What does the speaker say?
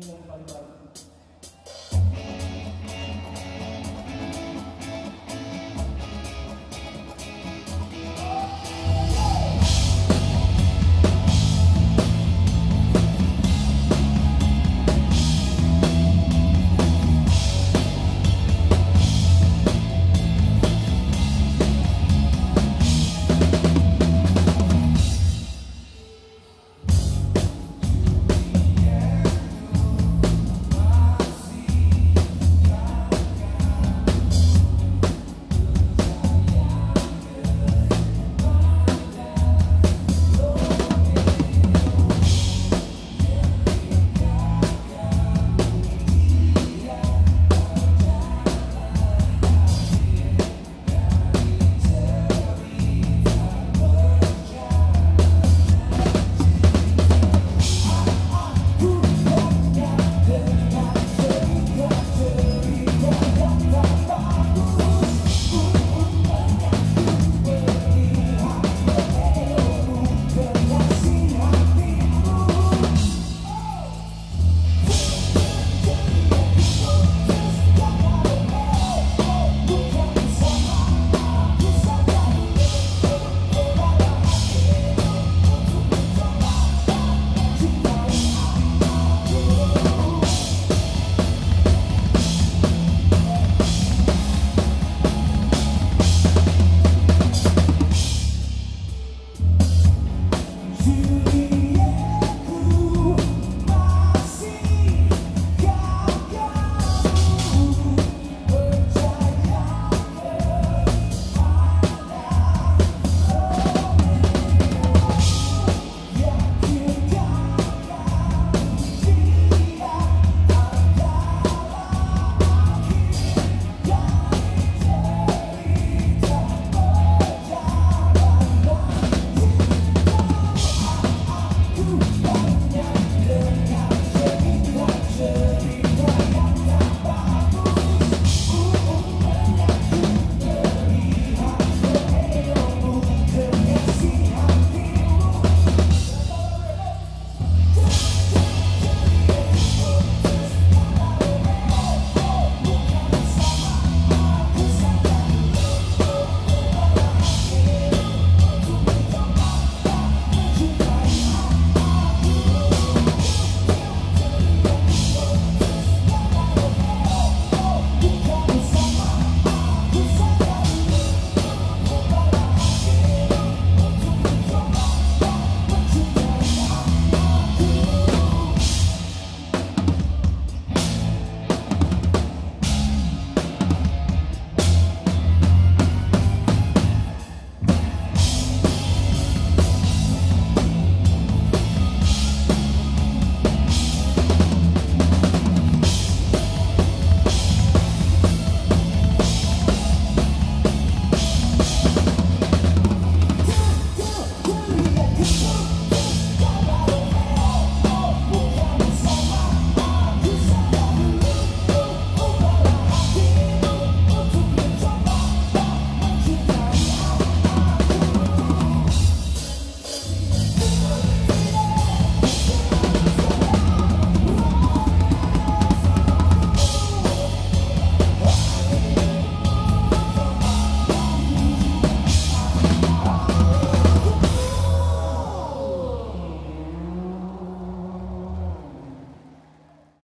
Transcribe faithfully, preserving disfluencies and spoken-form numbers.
ini yang paling baru.